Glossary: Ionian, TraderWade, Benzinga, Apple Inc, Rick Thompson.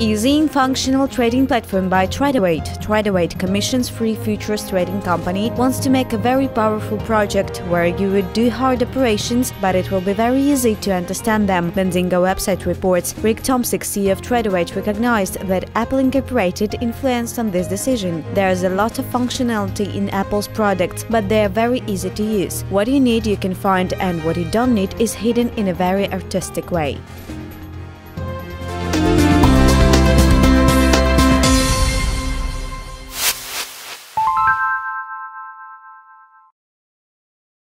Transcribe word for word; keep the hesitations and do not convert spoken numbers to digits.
Easy and functional trading platform by TraderWade. TraderWade, commissions-free futures trading company, wants to make a very powerful project where you would do hard operations, but it will be very easy to understand them. Benzinga website reports Rick Thompson, C E O of TraderWade, recognized that Apple Incorporated influenced on this decision. There is a lot of functionality in Apple's products, but they are very easy to use. What you need, you can find, and what you don't need is hidden in a very artistic way.